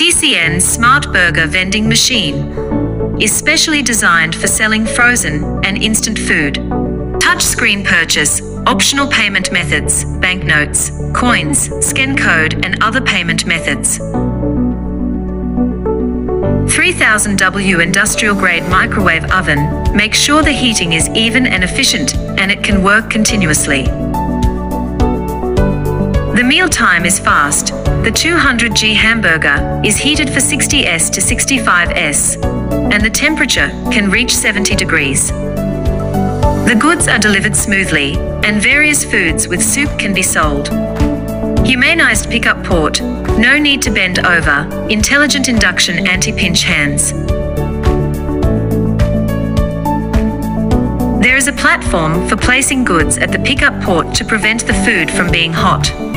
TCN Smart Burger Vending Machine is specially designed for selling frozen and instant food. Touchscreen purchase, optional payment methods, banknotes, coins, scan code and other payment methods. 3000W industrial grade microwave oven. Make sure the heating is even and efficient and it can work continuously. The meal time is fast. The 200G hamburger is heated for 60s to 65s and the temperature can reach 70 degrees. The goods are delivered smoothly and various foods with soup can be sold. Humanized pickup port. No need to bend over. Intelligent induction anti-pinch hands. There is a platform for placing goods at the pickup port to prevent the food from being hot.